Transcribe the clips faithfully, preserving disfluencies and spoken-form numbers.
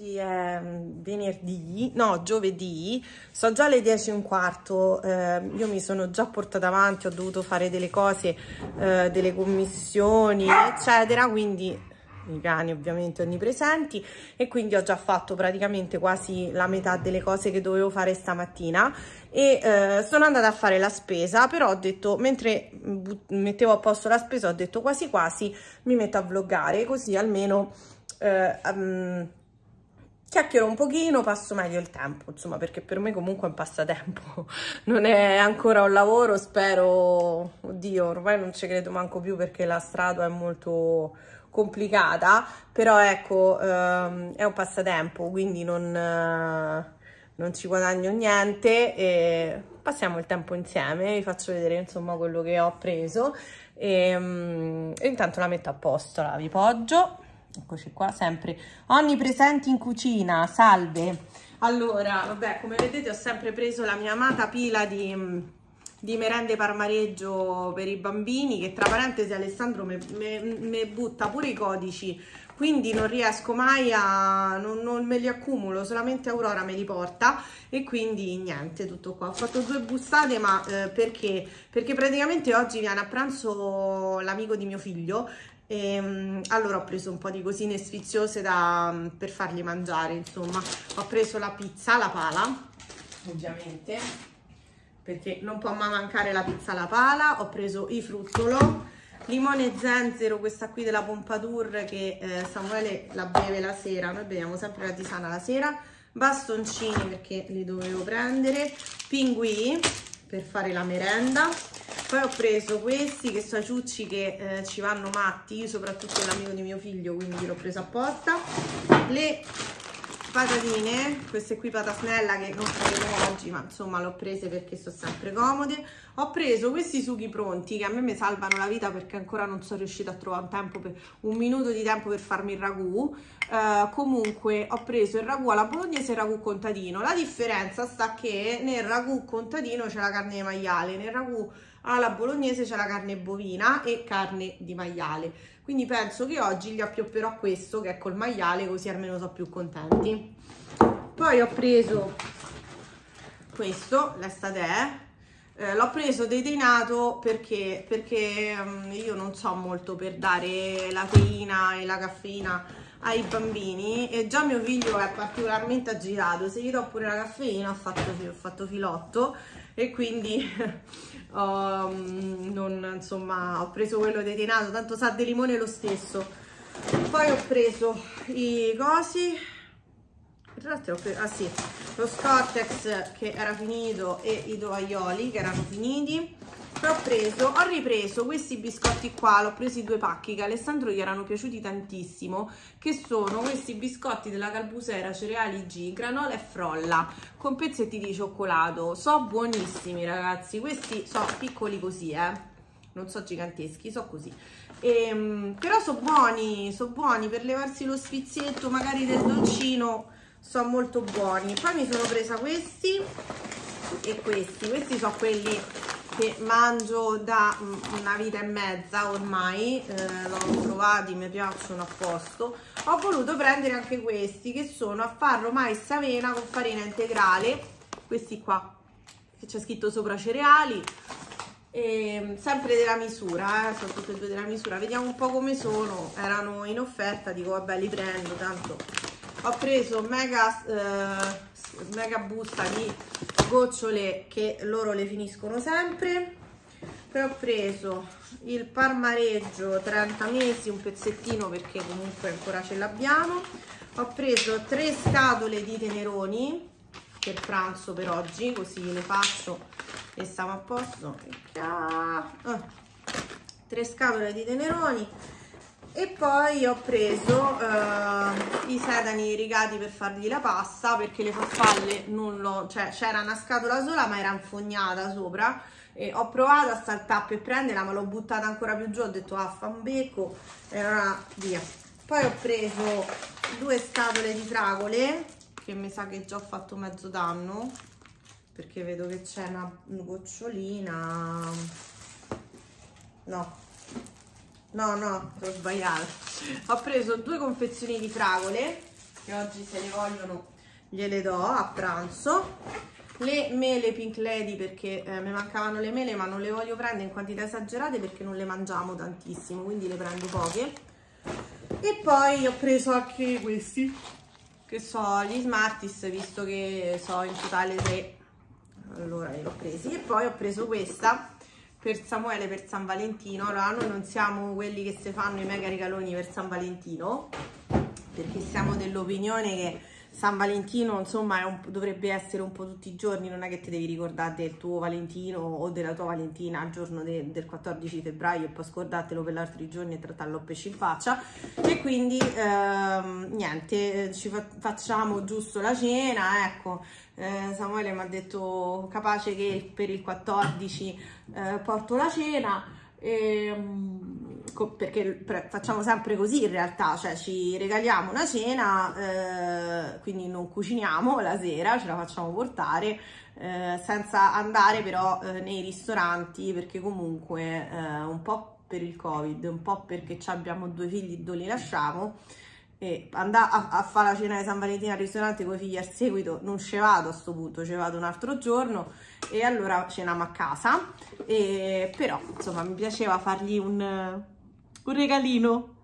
oggi è venerdì, no, giovedì, sono già alle dieci e un quarto, eh, io mi sono già portata avanti, ho dovuto fare delle cose, eh, delle commissioni, eccetera, quindi i cani ovviamente onnipresenti, e quindi ho già fatto praticamente quasi la metà delle cose che dovevo fare stamattina e eh, sono andata a fare la spesa, però ho detto, mentre mettevo a posto la spesa, ho detto quasi quasi mi metto a vloggare, così almeno eh, um, chiacchierò un pochino, passo meglio il tempo, insomma, perché per me comunque è un passatempo, non è ancora un lavoro, spero, oddio, ormai non ci credo manco più perché la strada è molto complicata, però ecco, ehm, è un passatempo, quindi non, eh, non ci guadagno niente e passiamo il tempo insieme, vi faccio vedere insomma quello che ho preso e, um, e intanto la metto a posto, la vi poggio, eccoci qua, sempre onnipresenti in cucina, salve. Allora, vabbè, come vedete ho sempre preso la mia amata pila di di merende parmareggio per i bambini, che tra parentesi Alessandro mi butta pure i codici, quindi non riesco mai a, non, non me li accumulo, solamente Aurora me li porta, e quindi niente, tutto qua, ho fatto due bustate, ma eh, perché? Perché praticamente oggi viene a pranzo l'amico di mio figlio, e allora ho preso un po' di cosine sfiziose da, per fargli mangiare, insomma, ho preso la pizza, la pala, ovviamente, perché non può mai mancare la pizza alla pala, ho preso i fruttolo, limone e zenzero, questa qui della Pompadour che eh, Samuele la beve la sera, noi beviamo sempre la tisana la sera, bastoncini perché li dovevo prendere, pinguì per fare la merenda, poi ho preso questi che sono ciucci che eh, ci vanno matti, io soprattutto è l'amico di mio figlio, quindi l'ho preso apposta, le patatine, queste qui patasnella che non faremo oggi, ma insomma l'ho prese perché sono sempre comode, ho preso questi sughi pronti che a me mi salvano la vita perché ancora non sono riuscita a trovare un, tempo per, un minuto di tempo per farmi il ragù, uh, comunque ho preso il ragù alla bolognese e il ragù contadino, la differenza sta che nel ragù contadino c'è la carne di maiale, nel ragù alla bolognese c'è la carne bovina e carne di maiale, quindi penso che oggi gli appiopperò questo che è col maiale, così almeno sono più contenti. Poi ho preso questo, l'estate, eh, l'ho preso deteinato perché, perché um, io non so molto per dare la teina e la caffeina ai bambini e già mio figlio è particolarmente agitato, se gli do pure la caffeina ho fatto, ho fatto filotto e quindi um, non, insomma, ho preso quello detenato, tanto sa di limone lo stesso. Poi ho preso i cosi, ho preso, ah sì, lo Scortex che era finito e i tovaglioli che erano finiti. Poi ho preso, ho ripreso questi biscotti qua, l'ho presi due pacchi che a Alessandro gli erano piaciuti tantissimo, che sono questi biscotti della Galbusera cereali G, granola e frolla con pezzetti di cioccolato, sono buonissimi ragazzi, questi sono piccoli così, eh, non so giganteschi, so così, e, però sono buoni, sono buoni per levarsi lo sfizietto magari del dolcino, sono molto buoni. Poi mi sono presa questi e questi, questi sono quelli che mangio da una vita e mezza ormai, eh, l'ho provati, mi piacciono a posto, ho voluto prendere anche questi che sono a farro mais avena con farina integrale, questi qua che c'è scritto sopra cereali, e sempre della misura, eh, sono tutti e due della misura, vediamo un po' come sono, erano in offerta, dico vabbè li prendo, tanto ho preso mega, eh, mega busta di gocciole che loro le finiscono sempre. Poi ho preso il parmareggio trenta mesi, un pezzettino perché comunque ancora ce l'abbiamo, ho preso tre scatole di teneroni per pranzo per oggi, così le faccio e stiamo a posto, ah, tre scatole di teneroni. E poi ho preso eh, i sedani irrigati per fargli la pasta, perché le farfalle non l'ho, cioè c'era una scatola sola ma era infognata sopra e ho provato a saltare per prenderla ma l'ho buttata ancora più giù, ho detto ah, fa un becco e allora via. Poi ho preso due scatole di fragole che mi sa che già ho fatto mezzo danno perché vedo che c'è una gocciolina, no no no, ho sbagliato, ho preso due confezioni di fragole che oggi se le vogliono gliele do a pranzo. Le mele Pink Lady perché eh, mi mancavano le mele, ma non le voglio prendere in quantità esagerate perché non le mangiamo tantissimo, quindi le prendo poche. E poi ho preso anche questi che so gli Smarties, visto che so in totale tre, allora li ho presi. E poi ho preso questa per Samuele per San Valentino. Allora, noi non siamo quelli che si fanno i mega regaloni per San Valentino, perché siamo dell'opinione che San Valentino, insomma, è un, dovrebbe essere un po' tutti i giorni, non è che ti devi ricordare del tuo Valentino o della tua Valentina al giorno de, del quattordici febbraio e poi scordatelo per altri giorni e trattarlo a pesci in faccia. E quindi ehm, niente, ci fa, facciamo giusto la cena, ecco. eh, Samuele mi ha detto capace che per il quattordici eh, porto la cena e... perché facciamo sempre così in realtà, cioè ci regaliamo una cena, eh, quindi non cuciniamo la sera, ce la facciamo portare, eh, senza andare però eh, nei ristoranti, perché comunque eh, un po' per il Covid, un po' perché abbiamo due figli e due li lasciamo, e andare a, a fare la cena di San Valentino al ristorante con i figli al seguito non ce vado a sto punto, ce vado un altro giorno e allora ceniamo a casa. E, però insomma mi piaceva fargli un... un regalino.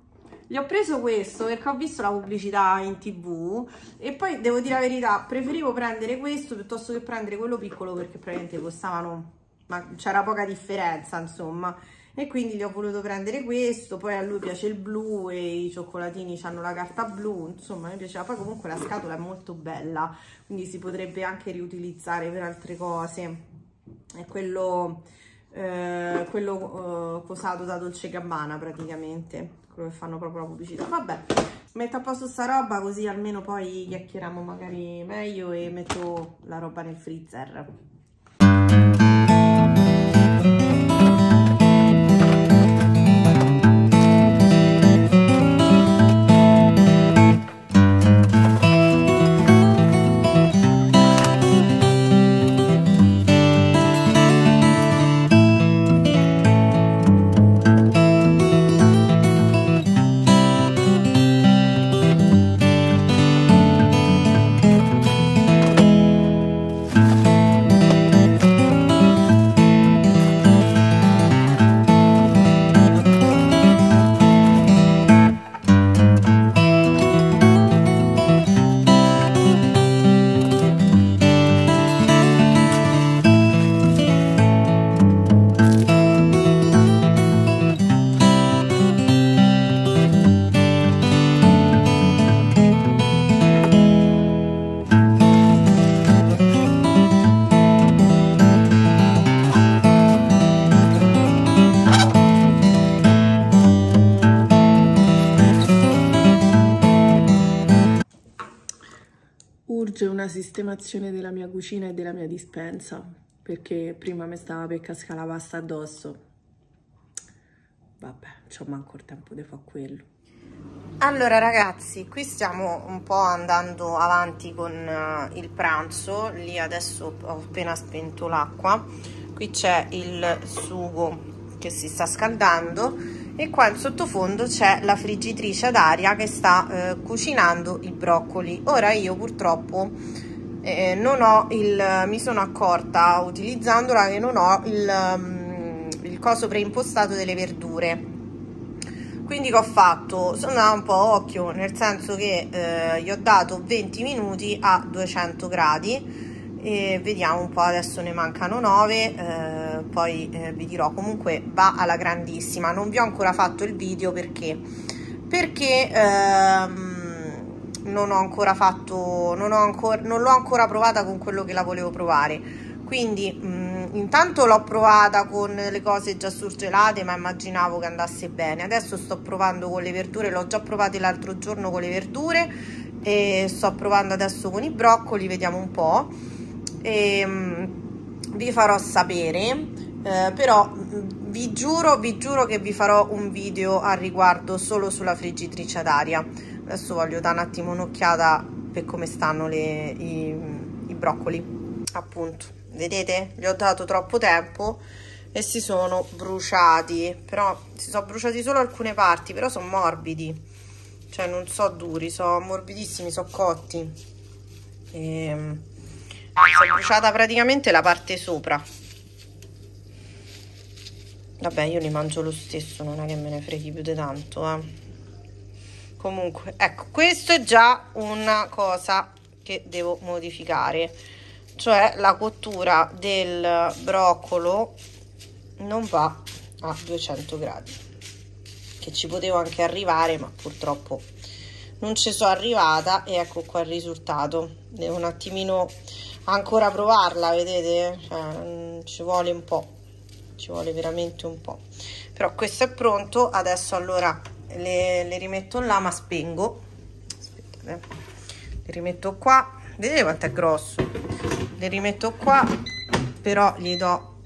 Gli ho preso questo perché ho visto la pubblicità in tv e poi devo dire la verità, preferivo prendere questo piuttosto che prendere quello piccolo perché praticamente costavano, ma c'era poca differenza insomma, e quindi gli ho voluto prendere questo. Poi a lui piace il blu e i cioccolatini hanno la carta blu, insomma mi piaceva. Poi comunque la scatola è molto bella, quindi si potrebbe anche riutilizzare per altre cose. È quello... Eh, quello eh, cosato da Dolce Gabbana praticamente, quello che fanno proprio la pubblicità. Vabbè, metto a posto sta roba così almeno poi chiacchieriamo magari meglio, e metto la roba nel freezer. Una sistemazione della mia cucina e della mia dispensa, perché prima mi stava per cascare la pasta addosso. Vabbè, c'ho manco il tempo di fare quello. Allora ragazzi, qui stiamo un po' andando avanti con uh, il pranzo. Lì adesso ho appena spento l'acqua, qui c'è il sugo che si sta scaldando e qua in sottofondo c'è la friggitrice ad aria che sta eh, cucinando i broccoli. Ora io purtroppo eh, non ho il, mi sono accorta utilizzandola che non ho il, um, il coso preimpostato delle verdure, quindi che ho fatto? Sono andata un po' a occhio, nel senso che eh, gli ho dato venti minuti a duecento gradi e vediamo un po', adesso ne mancano nove, eh, poi eh, vi dirò. Comunque va alla grandissima. Non vi ho ancora fatto il video perché perché ehm, non ho ancora fatto non ho ancora non l'ho ancora provata con quello che la volevo provare, quindi mh, intanto l'ho provata con le cose già surgelate, ma immaginavo che andasse bene. Adesso sto provando con le verdure, l'ho già provata l'altro giorno con le verdure e sto provando adesso con i broccoli, vediamo un po'. E, um, vi farò sapere, eh, però vi giuro vi giuro che vi farò un video al riguardo solo sulla friggitrice ad aria. Adesso voglio dare un attimo un'occhiata per come stanno le, i, i broccoli, appunto. Vedete, gli ho dato troppo tempo e si sono bruciati, però si sono bruciati solo alcune parti, però sono morbidi, cioè non so duri, sono morbidissimi, sono cotti. E... si è bruciata praticamente la parte sopra. Vabbè, io li mangio lo stesso, non è che me ne freghi più di tanto, eh. Comunque, ecco, questo è già una cosa che devo modificare, cioè la cottura del broccolo non va a duecento gradi, che ci potevo anche arrivare, ma purtroppo non ci sono arrivata e ecco qua il risultato. Devo un attimino ancora provarla, vedete? Cioè, ci vuole un po', ci vuole veramente un po'. Però questo è pronto, adesso allora... Le, le rimetto là, ma spengo. Aspettate. Le rimetto qua. Vedete quanto è grosso? Le rimetto qua, però gli do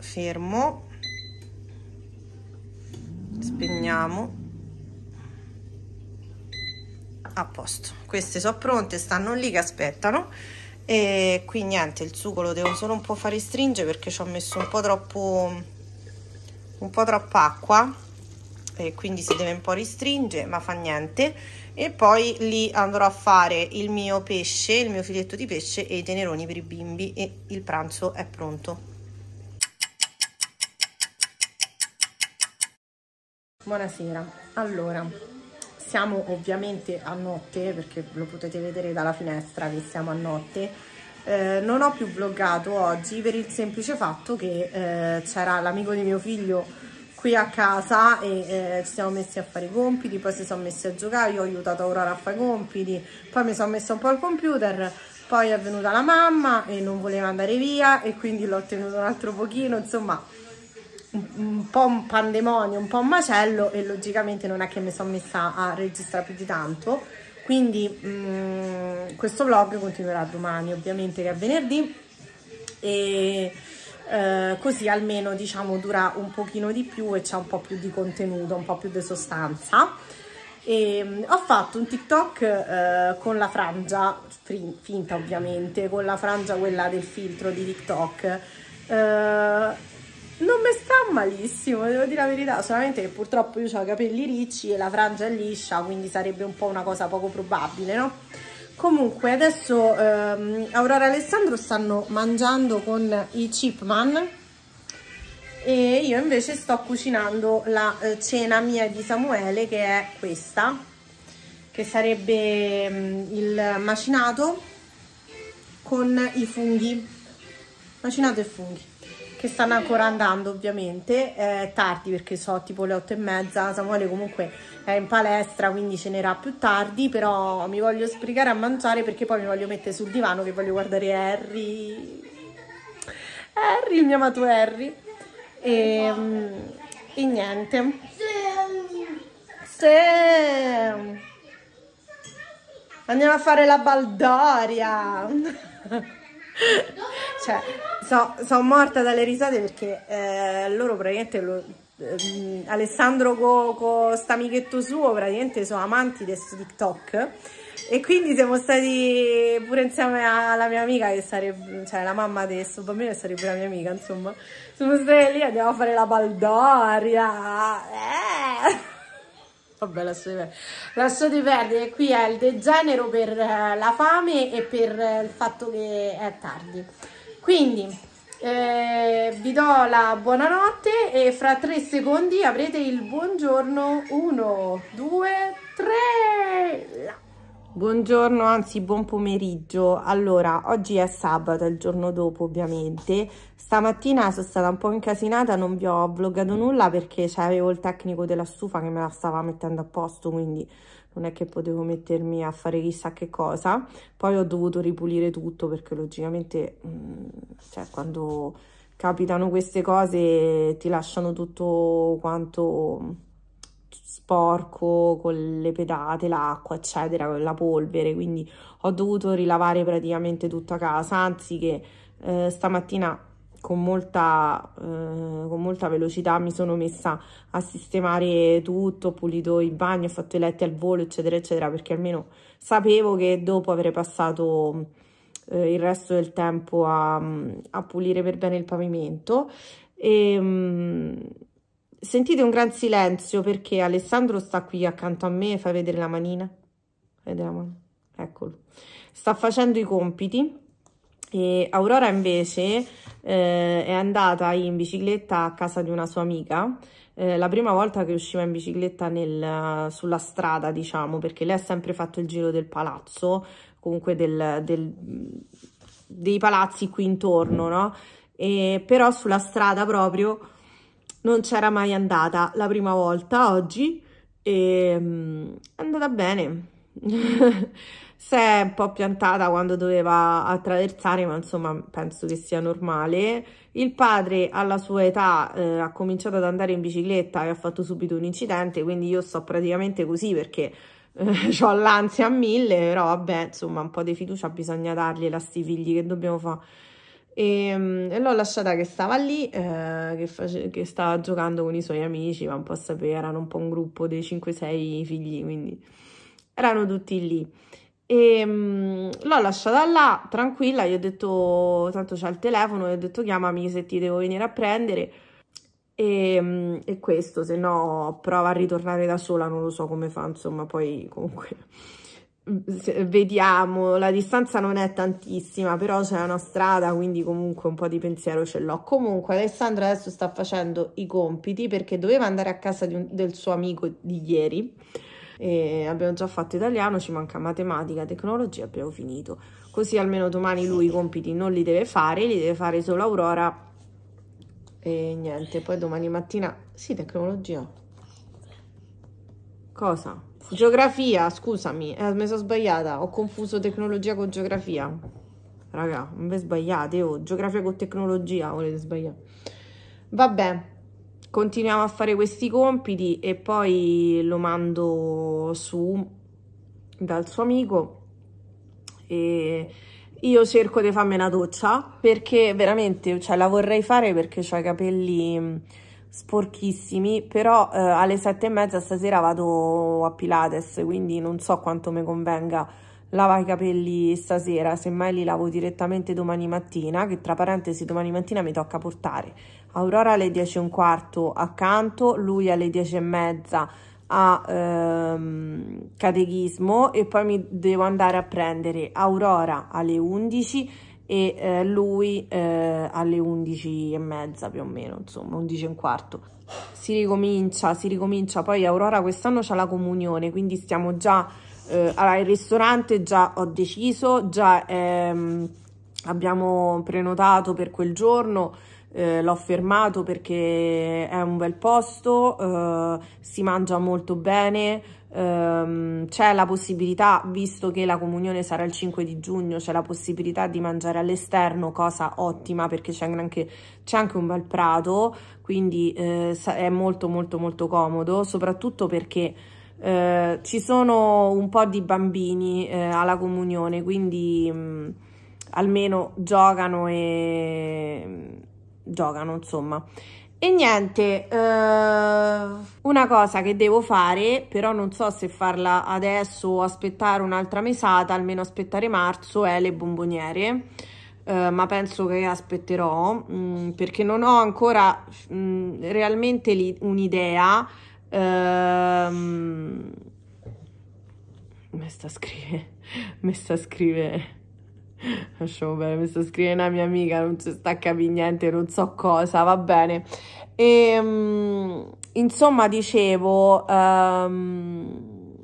fermo. Spegniamo. A posto. Queste sono pronte, stanno lì che aspettano. E qui niente, il sugo lo devo solo un po' fare stringere perché ci ho messo un po' troppo, un po' troppa acqua. E quindi si deve un po' ristringere, ma fa niente. E poi lì andrò a fare il mio pesce, il mio filetto di pesce e i teneroni per i bimbi, e il pranzo è pronto. Buonasera. Allora, siamo ovviamente a notte, perché lo potete vedere dalla finestra che siamo a notte. Eh, non ho più vloggato oggi per il semplice fatto che eh, c'era l'amico di mio figlio qui a casa e eh, ci siamo messi a fare i compiti, poi si sono messi a giocare, io ho aiutato Aurora a fare i compiti, poi mi sono messa un po' al computer, poi è venuta la mamma e non voleva andare via e quindi l'ho tenuto un altro pochino, insomma un, un po' un pandemonio, un po' un macello, e logicamente non è che mi sono messa a registrare più di tanto, quindi mh, questo vlog continuerà domani ovviamente, che è venerdì, e... Eh, così almeno diciamo dura un pochino di più e c'è un po' più di contenuto, un po' più di sostanza. E, mh, ho fatto un TikTok eh, con la frangia fin finta ovviamente, con la frangia quella del filtro di TikTok. Eh, non mi sta malissimo, devo dire la verità, solamente che purtroppo io ho i capelli ricci e la frangia è liscia, quindi sarebbe un po' una cosa poco probabile, no? Comunque adesso ehm, Aurora e Alessandro stanno mangiando con i chipman e io invece sto cucinando la eh, cena mia di Samuele, che è questa, che sarebbe mh, il macinato con i funghi, macinato e funghi, che stanno ancora andando ovviamente, eh, tardi perché so tipo le otto e mezza, Samuele comunque è in palestra quindi cenerà più tardi, però mi voglio sbrigare a mangiare perché poi mi voglio mettere sul divano che voglio guardare Harry, Harry, il mio amato Harry, e, e niente, sì. Andiamo a fare la baldoria, cioè sono so morta dalle risate perché eh, loro praticamente lo, eh, Alessandro con co st'amichetto suo praticamente sono amanti di questo TikTok e quindi siamo stati pure insieme alla mia amica che sarebbe, cioè la mamma di questo bambino che sarebbe la mia amica, insomma siamo stati lì, andiamo a fare la baldoria, eh. Vabbè, lasciate perdere, qui è il degenero per la fame e per il fatto che è tardi. Quindi eh, vi do la buonanotte e fra tre secondi avrete il buongiorno. uno, due, tre! Buongiorno, anzi buon pomeriggio. Allora, oggi è sabato, il giorno dopo ovviamente. Stamattina sono stata un po' incasinata, non vi ho vloggato nulla perché avevo il tecnico della stufa che me la stava mettendo a posto, quindi non è che potevo mettermi a fare chissà che cosa. Poi ho dovuto ripulire tutto perché logicamente mh, cioè, quando capitano queste cose ti lasciano tutto quanto sporco, con le pedate, l'acqua eccetera, con la polvere, quindi ho dovuto rilavare praticamente tutta casa, anzi che eh, stamattina Con molta, eh, con molta velocità mi sono messa a sistemare tutto, ho pulito il bagno, ho fatto i letti al volo eccetera eccetera, perché almeno sapevo che dopo avrei passato eh, il resto del tempo a, a pulire per bene il pavimento, e, Sentite un gran silenzio perché Alessandro sta qui accanto a me. Fai vedere la manina. Vediamo. Eccolo. Sta facendo i compiti. E Aurora invece eh, è andata in bicicletta a casa di una sua amica. Eh, la prima volta che usciva in bicicletta nel, sulla strada, diciamo, perché lei ha sempre fatto il giro del palazzo, comunque del, del, dei palazzi qui intorno, no? E, però sulla strada proprio non c'era mai andata. La prima volta oggi e, mh, è andata bene. Si è un po' piantata quando doveva attraversare, ma insomma penso che sia normale. Il padre alla sua età eh, ha cominciato ad andare in bicicletta e ha fatto subito un incidente, quindi io sto praticamente così perché eh, ho l'ansia a mille, però vabbè, insomma un po' di fiducia bisogna dargliela a sti figli, che dobbiamo fare. E, e l'ho lasciata che stava lì, eh, che, face che stava giocando con i suoi amici, ma un po' a sapere, erano un po' un gruppo dei cinque sei figli, quindi erano tutti lì. E um, l'ho lasciata là tranquilla, gli ho detto tanto c'è il telefono, gli ho detto chiamami se ti devo venire a prendere, e, um, e questo, se no prova a ritornare da sola, non lo so come fa, insomma poi comunque se, vediamo, la distanza non è tantissima, però c'è una strada, quindi comunque un po' di pensiero ce l'ho. Comunque Alessandra adesso sta facendo i compiti perché doveva andare a casa di un, del suo amico di ieri. E abbiamo già fatto italiano, ci manca matematica, tecnologia, abbiamo finito. Così almeno domani lui i compiti non li deve fare, li deve fare solo Aurora. E niente, poi domani mattina... Sì, tecnologia. Cosa? Geografia, scusami, eh, mi sono sbagliata, ho confuso tecnologia con geografia. Raga, non vi sbagliate, oh, geografia con tecnologia, volete sbagliare. Vabbè. Continuiamo a fare questi compiti e poi lo mando su dal suo amico e io cerco di farmi una doccia perché veramente, cioè, la vorrei fare perché ho i capelli sporchissimi, però eh, alle sette e mezza stasera vado a Pilates, quindi non so quanto mi convenga lavare i capelli stasera, semmai li lavo direttamente domani mattina, che tra parentesi domani mattina mi tocca portare Aurora alle dieci e un quarto accanto, lui alle dieci e mezza a ehm, catechismo, e poi mi devo andare a prendere Aurora alle undici e eh, lui eh, alle undici e mezza più o meno, insomma undici e un quarto. Si ricomincia, si ricomincia, poi Aurora quest'anno c'ha la comunione, quindi stiamo già... Allora, il ristorante già ho deciso, già ehm, abbiamo prenotato per quel giorno, eh, l'ho fermato perché è un bel posto, eh, si mangia molto bene, ehm, c'è la possibilità, visto che la comunione sarà il cinque di giugno, c'è la possibilità di mangiare all'esterno, cosa ottima perché c'è anche, c'è anche un bel prato, quindi eh, è molto molto molto comodo, soprattutto perché... Eh, ci sono un po' di bambini eh, alla comunione, quindi mh, almeno giocano e mh, giocano, insomma. E niente, eh, una cosa che devo fare, però non so se farla adesso o aspettare un'altra mesata, almeno aspettare marzo, è le bomboniere. Eh, ma penso che aspetterò mh, perché non ho ancora mh, realmente un'idea. Um, mi sta a scrivere, mi sta a scrivere, lasciamo bene, mi sta a scrivere una mia amica, non si sta a capire niente, non so cosa, va bene. E, um, insomma, dicevo, um,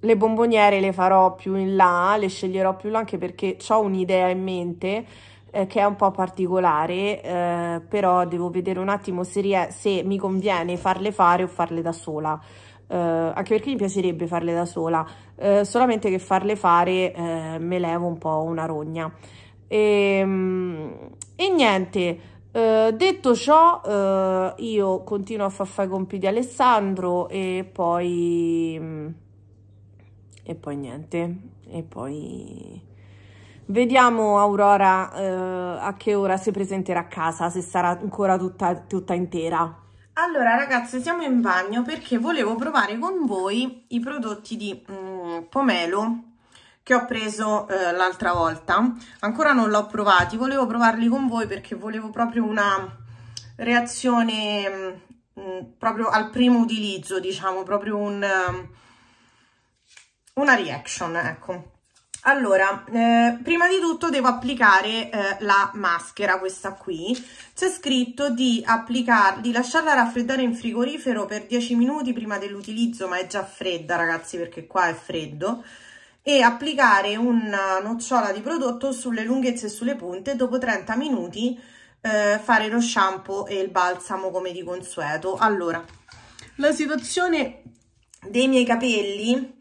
le bomboniere le farò più in là, le sceglierò più in là anche perché ho un'idea in mente che è un po' particolare, eh, però devo vedere un attimo se, se mi conviene farle fare o farle da sola, eh, anche perché mi piacerebbe farle da sola, eh, solamente che farle fare eh, me levo un po' una rogna. E, e niente, eh, detto ciò, eh, io continuo a far fare i compiti a Alessandro e poi... e poi niente, e poi... Vediamo Aurora eh, a che ora si presenterà a casa, se sarà ancora tutta, tutta intera. Allora ragazze, siamo in bagno perché volevo provare con voi i prodotti di mm, Pomelo che ho preso eh, l'altra volta. Ancora non l'ho provati, volevo provarli con voi perché volevo proprio una reazione mh, proprio al primo utilizzo, diciamo, proprio un, um, una reaction, ecco. Allora, eh, prima di tutto devo applicare eh, la maschera, questa qui. C'è scritto di, di lasciarla raffreddare in frigorifero per dieci minuti prima dell'utilizzo, ma è già fredda, ragazzi, perché qua è freddo, e applicare una nocciola di prodotto sulle lunghezze e sulle punte. Dopo trenta minuti eh, fare lo shampoo e il balsamo come di consueto. Allora, la situazione dei miei capelli...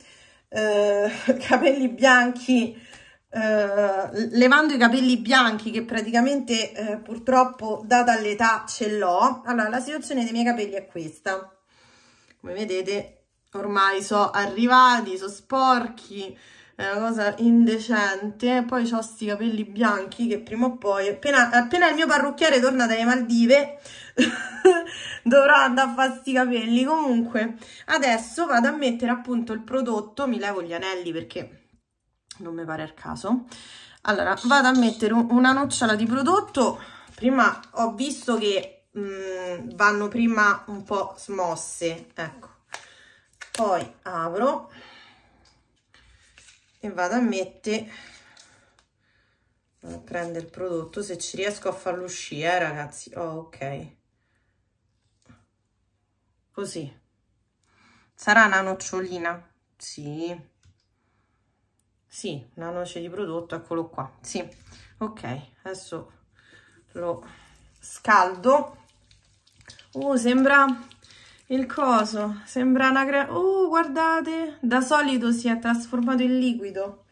Eh, capelli bianchi, eh, levando i capelli bianchi che praticamente eh, purtroppo data l'età ce l'ho. Allora, la situazione dei miei capelli è questa, come vedete ormai sono arrivati, sono sporchi, è una cosa indecente. Poi ho sti capelli bianchi che prima o poi, appena, appena il mio parrucchiere torna dalle Maldive dovrò andare a fare sti capelli. Comunque adesso vado a mettere appunto il prodotto, mi levo gli anelli perché non mi pare il caso. Allora vado a mettere un, una nocciola di prodotto. Prima ho visto che mh, vanno prima un po' smosse, ecco, poi apro e vado a mettere, vado a prendere il prodotto, se ci riesco a farlo uscire, eh, ragazzi. Oh, ok, così sarà una nocciolina, sì, sì, una noce di prodotto, eccolo qua, sì, ok, adesso lo scaldo. Oh, sembra il coso, sembra una cre... Oh, guardate, da solido si è trasformato in liquido,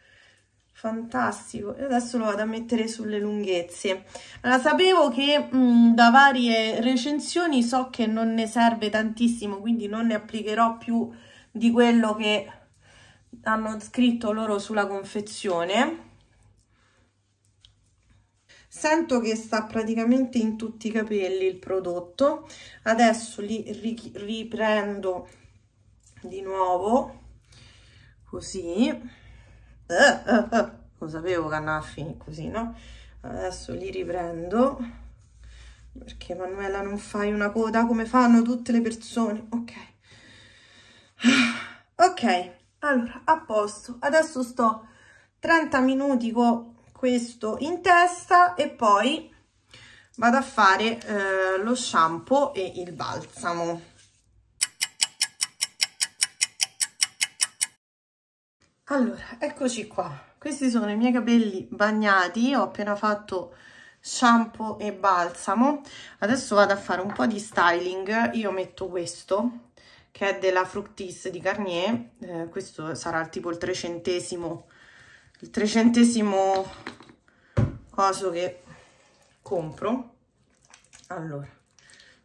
fantastico. E adesso lo vado a mettere sulle lunghezze. Allora, sapevo che mh, da varie recensioni so che non ne serve tantissimo, quindi non ne applicherò più di quello che hanno scritto loro sulla confezione. Sento che sta praticamente in tutti i capelli il prodotto. Adesso li riprendo di nuovo, così. Uh, uh, uh. Lo sapevo che andava a finire così, no? Adesso li riprendo, perché Manuela non fai una coda come fanno tutte le persone. Ok, ok, allora a posto. Adesso sto trenta minuti con questo in testa e poi vado a fare eh, lo shampoo e il balsamo. Allora, eccoci qua, questi sono i miei capelli bagnati, ho appena fatto shampoo e balsamo. Adesso vado a fare un po' di styling. Io metto questo che è della Fructis di Garnier, eh, questo sarà tipo il trecentesimo il trecentesimo coso che compro. Allora,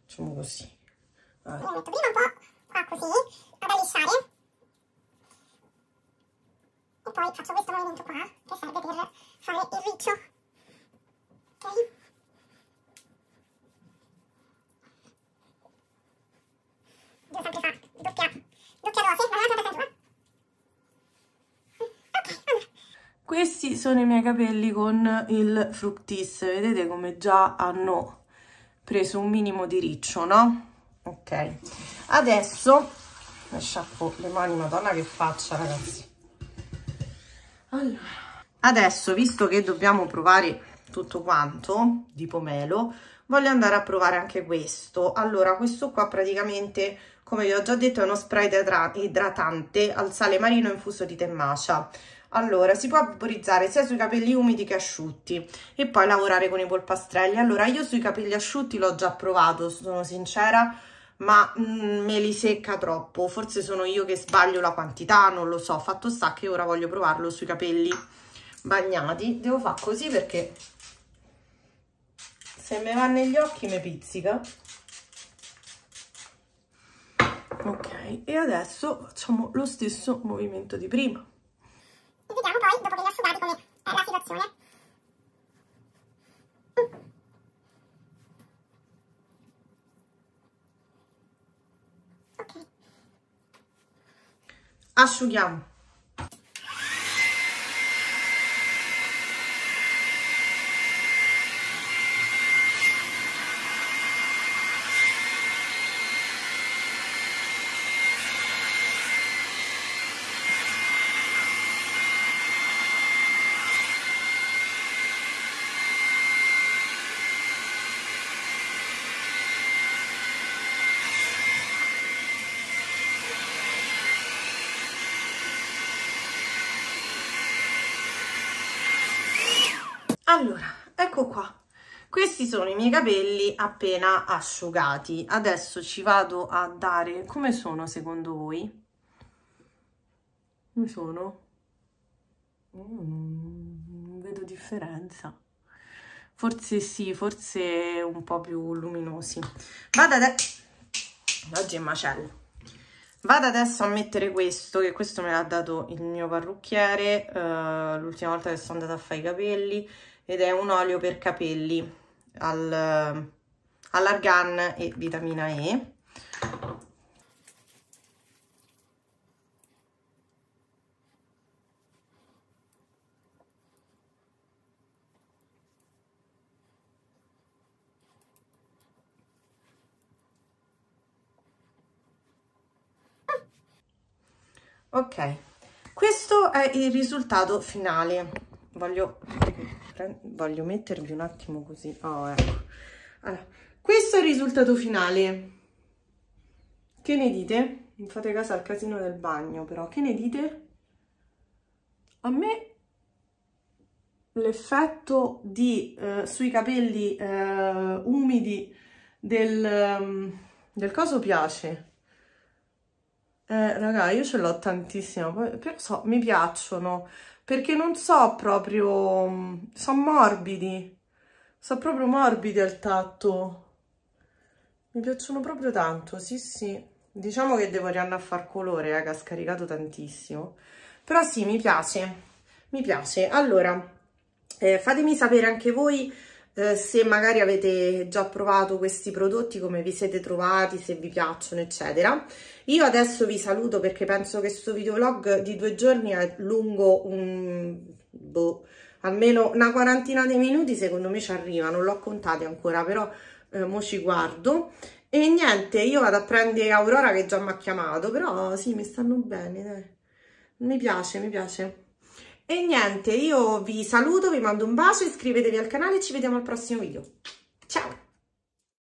facciamo così. Allora. Io metto prima un po' qua così, ad allisciare, e poi faccio questo movimento qua che serve per fare il riccio, ok? Devo sempre fare doppia, doppia dose, ma l'altra dose. Questi sono i miei capelli con il Fructis, vedete come già hanno preso un minimo di riccio, no? Ok, adesso mi sciacquo le mani, madonna che faccia, ragazzi. Allora, adesso, visto che dobbiamo provare tutto quanto di Pomelo, voglio andare a provare anche questo. Allora, questo qua praticamente, come vi ho già detto, è uno spray idratante al sale marino infuso di tè matcha. Allora, si può vaporizzare sia sui capelli umidi che asciutti e poi lavorare con i polpastrelli. Allora, io sui capelli asciutti l'ho già provato, sono sincera, ma mm, me li secca troppo. Forse sono io che sbaglio la quantità, non lo so. Fatto sta che ora voglio provarlo sui capelli bagnati. Devo fare così perché se me va negli occhi mi pizzica. Ok, e adesso facciamo lo stesso movimento di prima. E vediamo poi, dopo che li asciugate, come è la situazione. Mm. Ok. Asciughiamo. Allora, ecco qua. Questi sono i miei capelli appena asciugati. Adesso ci vado a dare... Come sono secondo voi? Come sono? Mm, non vedo differenza. Forse sì, forse un po' più luminosi. Vado adesso... Oggi è macello. Vado adesso a mettere questo, che questo me l'ha dato il mio parrucchiere eh, l'ultima volta che sono andata a fare i capelli, ed è un olio per capelli al, all'argan e vitamina E. Ok, questo è il risultato finale. Voglio, voglio mettervi un attimo così. Oh, ecco. Allora, questo è il risultato finale. Che ne dite? Non fate caso al casino del bagno, però. Che ne dite? A me l'effetto di eh, sui capelli eh, umidi del, del coso piace. Eh, raga, io ce l'ho tantissimo, però so, mi piacciono, perché non so proprio, sono morbidi, sono proprio morbidi al tatto, mi piacciono proprio tanto, sì sì, diciamo che devo riandare a far colore, raga, scaricato tantissimo, però sì, mi piace, mi piace. Allora, eh, fatemi sapere anche voi eh, se magari avete già provato questi prodotti, come vi siete trovati, se vi piacciono, eccetera. Io adesso vi saluto perché penso che questo videovlog di due giorni è lungo un, boh, almeno una quarantina di minuti, secondo me ci arriva, non l'ho contati ancora, però eh, mo ci guardo. E niente, io vado a prendere Aurora che già mi ha chiamato, però sì, mi stanno bene, dai. Mi piace, mi piace. E niente, io vi saluto, vi mando un bacio, iscrivetevi al canale e ci vediamo al prossimo video.